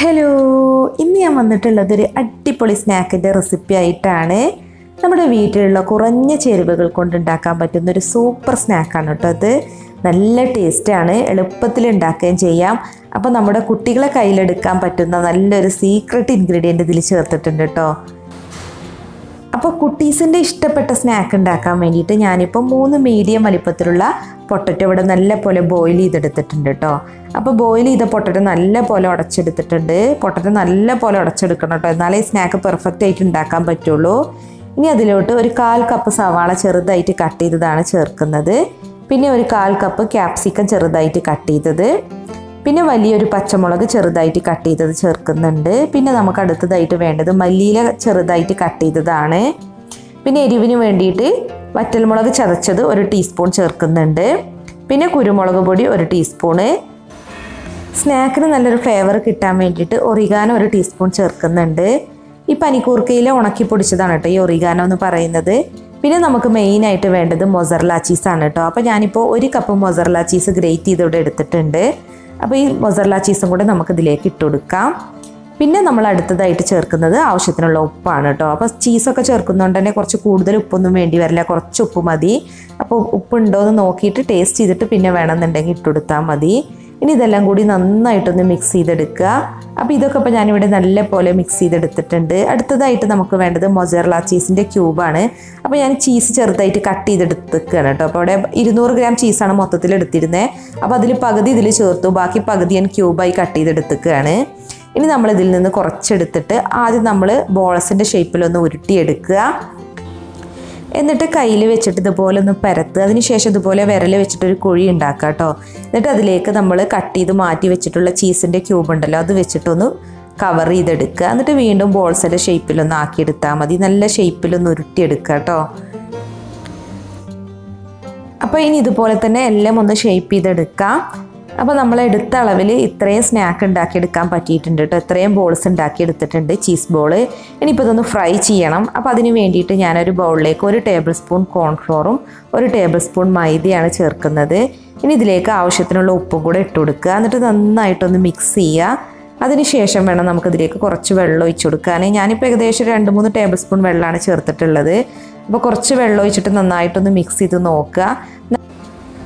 Hello, ഇന്ന് ഞാൻ വന്നിട്ടുള്ളതൊരു അടിപൊളി സ്നാക്കിൻ്റെ റെസിപ്പി ആയിട്ടാണ്. നമ്മുടെ വീട്ടിലുള്ള കുറഞ്ഞ ചേരുവകൾ കൊണ്ടുണ്ടാക്കാൻ പറ്റുന്നൊരു സൂപ്പർ സ്നാക്കാണ് കേട്ടോ. അത് നല്ല ടേസ്റ്റാണ്, എളുപ്പത്തിൽ ഉണ്ടാക്കുകയും ചെയ്യാം. അപ്പോൾ നമ്മുടെ കുട്ടികളെ കയ്യിലെടുക്കാൻ പറ്റുന്ന നല്ലൊരു സീക്രട്ട് ഇൻഗ്രീഡിയൻ്റ് ഇതിൽ ചേർത്തിട്ടുണ്ട് കേട്ടോ. അപ്പോൾ കുട്ടീസിൻ്റെ ഇഷ്ടപ്പെട്ട സ്നാക്ക് ഉണ്ടാക്കാൻ വേണ്ടിയിട്ട് ഞാനിപ്പോൾ 3 മീഡിയം വലിപ്പത്തിലുള്ള പൊട്ടറ്റോ ഇവിടെ നല്ല പോലെ ബോയിൽ ചെയ്തെടുത്തിട്ടുണ്ട് കേട്ടോ. അപ്പോൾ ബോയിൽ ചെയ്ത പൊട്ടറ്റോ നല്ല പോലെ ഉടച്ചെടുത്തിട്ടുണ്ട്. പൊട്ടറ്റോ നല്ല പോലെ ഉടച്ചെടുക്കണം കേട്ടോ, എന്നാലേ സ്നാക്ക് പെർഫെക്റ്റ് ആയിട്ട് ഉണ്ടാക്കാൻ പറ്റുള്ളൂ. ഇനി അതിലോട്ട് ഒരു 1/4 കപ്പ് സവാള ചെറുതായിട്ട് കട്ട് ചെയ്തതാണ് ചേർക്കുന്നത്. പിന്നെ ഒരു 1/4 കപ്പ് ക്യാപ്സിക്കം ചെറുതായിട്ട് കട്ട് ചെയ്തത്, പിന്നെ വലിയൊരു പച്ചമുളക് ചെറുതായിട്ട് കട്ട് ചെയ്തത് ചേർക്കുന്നുണ്ട്. പിന്നെ നമുക്ക് അടുത്തതായിട്ട് വേണ്ടത് മല്ലിയില ചെറുതായിട്ട് കട്ട് ചെയ്തതാണ്. പിന്നെ എരിവിന് വേണ്ടിയിട്ട് വറ്റൽമുളക് ചതച്ചത് 1 ടീസ്പൂൺ ചേർക്കുന്നുണ്ട്. പിന്നെ കുരുമുളക് പൊടി 1 ടീസ്പൂണ്. സ്നാക്കിന് നല്ലൊരു ഫ്ലേവർ കിട്ടാൻ വേണ്ടിയിട്ട് ഒറിഗാനോ 1 ടീസ്പൂൺ ചേർക്കുന്നുണ്ട്. ഈ പനിക്കൂർക്കയിൽ ഉണക്കി പൊടിച്ചതാണ് കേട്ടോ ഈ ഒറിഗാനോ എന്ന് പറയുന്നത്. പിന്നെ നമുക്ക് മെയിനായിട്ട് വേണ്ടത് മൊസറല്ല ചീസാണ് കേട്ടോ. അപ്പോൾ ഞാനിപ്പോൾ 1 കപ്പ് മൊസറല്ല ചീസ് ഗ്രേറ്റ് ചെയ്തോടെ എടുത്തിട്ടുണ്ട്. അപ്പോൾ ഈ മൊസറല്ല ചീസും കൂടെ നമുക്കിതിലേക്ക് ഇട്ട് കൊടുക്കാം. പിന്നെ നമ്മൾ അടുത്തതായിട്ട് ചേർക്കുന്നത് ആവശ്യത്തിനുള്ള ഉപ്പാണ് കേട്ടോ. അപ്പോൾ ചീസൊക്കെ ചേർക്കുന്നതുകൊണ്ട് തന്നെ കുറച്ച് കൂടുതൽ ഉപ്പൊന്നും വേണ്ടി വരില്ല, കുറച്ച് ഉപ്പ് മതി. അപ്പോൾ ഉപ്പുണ്ടോ എന്ന് നോക്കിയിട്ട് ടേസ്റ്റ് ചെയ്തിട്ട് പിന്നെ വേണമെന്നുണ്ടെങ്കിൽ ഇട്ട് കൊടുത്താൽ മതി. ഇനി ഇതെല്ലാം കൂടി നന്നായിട്ടൊന്ന് മിക്സ് ചെയ്തെടുക്കുക. അപ്പോൾ ഇതൊക്കെ ഇപ്പോൾ ഞാനിവിടെ നല്ല പോലെ മിക്സ് ചെയ്തെടുത്തിട്ടുണ്ട്. അടുത്തതായിട്ട് നമുക്ക് വേണ്ടത് മൊസറല്ല ചീസിൻ്റെ ക്യൂബാണ്. അപ്പോൾ ഞാൻ ചീസ് ചെറുതായിട്ട് കട്ട് ചെയ്തെടുത്തിരിക്കുകയാണ് കേട്ടോ. അപ്പോൾ അവിടെ 200 ഗ്രാം ചീസാണ് മൊത്തത്തിൽ എടുത്തിരുന്നത്. അപ്പോൾ അതിൽ പകുതി ഇതിൽ ചേർത്തു, ബാക്കി പകുതി ഞാൻ ക്യൂബായി കട്ട് ചെയ്തെടുത്തിരിക്കുകയാണ്. ഇനി നമ്മളിതിൽ നിന്ന് കുറച്ചെടുത്തിട്ട് ആദ്യം നമ്മൾ ബോൾസിൻ്റെ ഷേപ്പിലൊന്ന് ഉരുട്ടിയെടുക്കുക. എന്നിട്ട് കയ്യിൽ വെച്ചിട്ട് ഇതുപോലെ ഒന്ന് പരത്തുക. അതിനുശേഷം ഇതുപോലെ വിരൽ വെച്ചിട്ടൊരു കുഴി ഉണ്ടാക്കുക കേട്ടോ. എന്നിട്ട് അതിലേക്ക് നമ്മൾ കട്ട് ചെയ്ത് മാറ്റി വെച്ചിട്ടുള്ള ചീസിൻ്റെ ക്യൂബ് ഉണ്ടല്ലോ, അത് വെച്ചിട്ടൊന്ന് കവർ ചെയ്തെടുക്കുക. എന്നിട്ട് വീണ്ടും ബോൾസിൻ്റെ ഷേപ്പിലൊന്ന് ആക്കിയെടുത്താൽ മതി. നല്ല ഷേപ്പിലൊന്ന് ഉരുട്ടിയെടുക്കുക കേട്ടോ. അപ്പോൾ ഇനി ഇതുപോലെ തന്നെ എല്ലാം ഒന്ന് ഷേപ്പ് ചെയ്തെടുക്കാം. അപ്പോൾ നമ്മൾ എടുത്ത അളവിൽ ഇത്രയും സ്നാക്ക് ഉണ്ടാക്കിയെടുക്കാൻ പറ്റിയിട്ടുണ്ട് കേട്ടോ. ഇത്രയും ബോൾസ് ഉണ്ടാക്കിയെടുത്തിട്ടുണ്ട്, ചീസ് ബോൾ. ഇനിയിപ്പോൾ ഇതൊന്ന് ഫ്രൈ ചെയ്യണം. അപ്പോൾ അതിന് വേണ്ടിയിട്ട് ഞാനൊരു ബൗളിലേക്ക് 1 ടേബിൾ സ്പൂൺ കോൺഫ്ലോറും 1 ടേബിൾ സ്പൂൺ മൈദയാണ് ചേർക്കുന്നത്. ഇനി ഇതിലേക്ക് ആവശ്യത്തിനുള്ള ഉപ്പും കൂടെ ഇട്ട് കൊടുക്കുക. എന്നിട്ട് നന്നായിട്ടൊന്ന് മിക്സ് ചെയ്യുക. അതിനുശേഷം വേണം നമുക്കിതിലേക്ക് കുറച്ച് വെള്ളം ഒഴിച്ചു കൊടുക്കാൻ. ഞാനിപ്പോൾ ഏകദേശം 2-3 ടേബിൾ സ്പൂൺ വെള്ളമാണ് ചേർത്തിട്ടുള്ളത്. അപ്പോൾ കുറച്ച് വെള്ളം ഒഴിച്ചിട്ട് നന്നായിട്ടൊന്ന് മിക്സ് ചെയ്ത് നോക്കുക.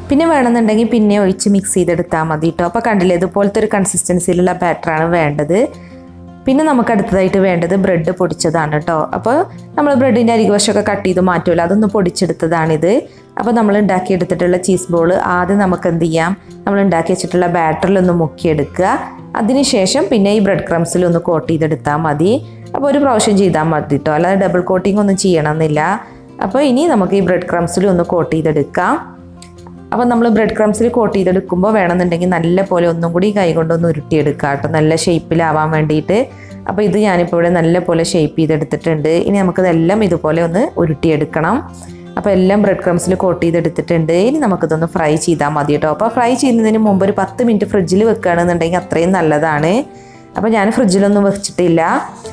പിന്നെ വേണമെന്നുണ്ടെങ്കിൽ പിന്നെ ഒഴിച്ച് മിക്സ് ചെയ്തെടുത്താൽ മതി കേട്ടോ. അപ്പോൾ കണ്ടില്ലേ, ഇതുപോലത്തെ ഒരു കൺസിസ്റ്റൻസിയിലുള്ള ബാറ്ററാണ് വേണ്ടത്. പിന്നെ നമുക്ക് അടുത്തതായിട്ട് വേണ്ടത് ബ്രെഡ് പൊടിച്ചതാണ് കേട്ടോ. അപ്പോൾ നമ്മൾ ബ്രെഡിൻ്റെ അരികുവശമൊക്കെ കട്ട് ചെയ്ത് മാറ്റുമല്ലോ, അതൊന്ന് പൊടിച്ചെടുത്തതാണിത്. അപ്പോൾ നമ്മൾ ഉണ്ടാക്കിയെടുത്തിട്ടുള്ള ചീസ് ബോൾ ആദ്യം നമുക്ക് എന്ത് ചെയ്യാം, നമ്മൾ ഉണ്ടാക്കി വെച്ചിട്ടുള്ള ബാറ്ററിലൊന്ന് മുക്കിയെടുക്കുക. അതിനുശേഷം പിന്നെ ഈ ബ്രെഡ് ക്രംസിലൊന്ന് കോട്ട് ചെയ്തെടുത്താൽ മതി. അപ്പോൾ ഒരു പ്രാവശ്യം ചെയ്താൽ മതി കേട്ടോ, അല്ലാതെ ഡബിൾ കോട്ടിംഗ് ഒന്നും ചെയ്യണമെന്നില്ല. അപ്പോൾ ഇനി നമുക്ക് ഈ ബ്രെഡ് ക്രംസിലൊന്ന് കോട്ട് ചെയ്തെടുക്കാം. അപ്പോൾ നമ്മൾ ബ്രെഡ് ക്രംസിൽ കോട്ട് ചെയ്തെടുക്കുമ്പോൾ വേണമെന്നുണ്ടെങ്കിൽ നല്ല പോലെ ഒന്നും കൂടി കൈ കൊണ്ടൊന്ന് ഉരുട്ടിയെടുക്കുക കേട്ടോ, നല്ല ഷേപ്പിലാവാൻ വേണ്ടിയിട്ട്. അപ്പോൾ ഇത് ഞാനിപ്പോൾ ഇവിടെ നല്ല പോലെ ഷേപ്പ് ചെയ്തെടുത്തിട്ടുണ്ട്. ഇനി നമുക്കിതെല്ലാം ഇതുപോലെ ഒന്ന് ഉരുട്ടിയെടുക്കണം. അപ്പോൾ എല്ലാം ബ്രെഡ് ക്രംസിൽ കോട്ട് ചെയ്തെടുത്തിട്ടുണ്ട്. ഇനി നമുക്കിതൊന്ന് ഫ്രൈ ചെയ്താൽ മതി കേട്ടോ. അപ്പോൾ ഫ്രൈ ചെയ്യുന്നതിന് മുമ്പ് ഒരു 10 മിനിറ്റ് ഫ്രിഡ്ജിൽ വെക്കുകയാണെന്നുണ്ടെങ്കിൽ അത്രയും നല്ലതാണ്. അപ്പോൾ ഞാൻ ഫ്രിഡ്ജിലൊന്നും വെച്ചിട്ടില്ല.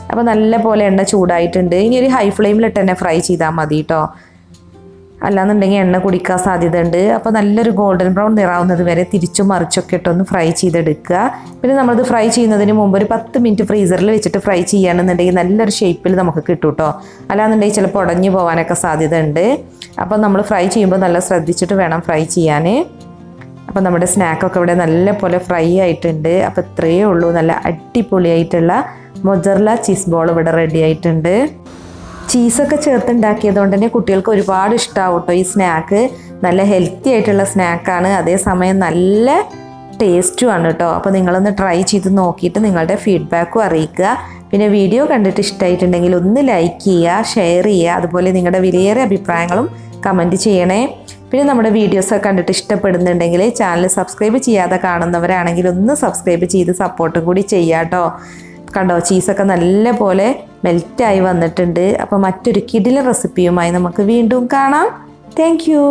അപ്പോൾ നല്ല പോലെ എണ്ണ ചൂടായിട്ടുണ്ട്. ഇനി ഒരു ഹൈ ഫ്ലെയിമിലിട്ട് തന്നെ ഫ്രൈ ചെയ്താൽ മതി കേട്ടോ, അല്ലാന്നുണ്ടെങ്കിൽ എണ്ണ കുടിക്കാൻ സാധ്യതയുണ്ട്. അപ്പോൾ നല്ലൊരു ഗോൾഡൻ ബ്രൗൺ നിറാവുന്നത് വരെ തിരിച്ചു മറിച്ചൊക്കെ ഇട്ടൊന്ന് ഫ്രൈ ചെയ്തെടുക്കുക. പിന്നെ നമ്മളിത് ഫ്രൈ ചെയ്യുന്നതിന് മുമ്പ് ഒരു 10 മിനിറ്റ് ഫ്രീസറിൽ വെച്ചിട്ട് ഫ്രൈ ചെയ്യുകയാണെന്നുണ്ടെങ്കിൽ നല്ലൊരു ഷേപ്പിൽ നമുക്ക് കിട്ടും കേട്ടോ. അല്ലാന്നുണ്ടെങ്കിൽ ചിലപ്പോൾ ഉടഞ്ഞു പോകാനൊക്കെ സാധ്യതയുണ്ട്. അപ്പോൾ നമ്മൾ ഫ്രൈ ചെയ്യുമ്പോൾ നല്ല ശ്രദ്ധിച്ചിട്ട് വേണം ഫ്രൈ ചെയ്യാൻ. അപ്പോൾ നമ്മുടെ സ്നാക്കൊക്കെ ഇവിടെ നല്ല പോലെ ഫ്രൈ ആയിട്ടുണ്ട്. അപ്പോൾ ഇത്രയേ ഉള്ളൂ, നല്ല അടിപൊളിയായിട്ടുള്ള മൊസറല്ല ചീസ് ബോൾ ഇവിടെ റെഡി ആയിട്ടുണ്ട്. ചീസൊക്കെ ചേർത്തുണ്ടാക്കിയത് കൊണ്ട് തന്നെ കുട്ടികൾക്ക് ഒരുപാട് ഇഷ്ടമാവും കേട്ടോ ഈ സ്നാക്ക്. നല്ല ഹെൽത്തി ആയിട്ടുള്ള സ്നാക്കാണ്, അതേസമയം നല്ല ടേസ്റ്റുമാണ് കേട്ടോ. അപ്പോൾ നിങ്ങളൊന്ന് ട്രൈ ചെയ്ത് നോക്കിയിട്ട് നിങ്ങളുടെ ഫീഡ്ബാക്കും അറിയിക്കുക. പിന്നെ വീഡിയോ കണ്ടിട്ട് ഇഷ്ടമായിട്ടുണ്ടെങ്കിൽ ഒന്ന് ലൈക്ക് ചെയ്യുക, ഷെയർ ചെയ്യുക. അതുപോലെ നിങ്ങളുടെ വിലയേറെ അഭിപ്രായങ്ങളും കമൻറ്റ് ചെയ്യണേ. പിന്നെ നമ്മുടെ വീഡിയോസൊക്കെ കണ്ടിട്ട് ഇഷ്ടപ്പെടുന്നുണ്ടെങ്കിൽ ചാനൽ സബ്സ്ക്രൈബ് ചെയ്യാതെ കാണുന്നവരാണെങ്കിൽ ഒന്ന് സബ്സ്ക്രൈബ് ചെയ്ത് സപ്പോർട്ടും കൂടി ചെയ്യുക കേട്ടോ. കണ്ടോ, ചീസൊക്കെ നല്ല പോലെ മെൽറ്റായി വന്നിട്ടുണ്ട്. അപ്പോൾ മറ്റൊരു കിടിലൻ റെസിപ്പിയുമായി നമുക്ക് വീണ്ടും കാണാം. Thank U.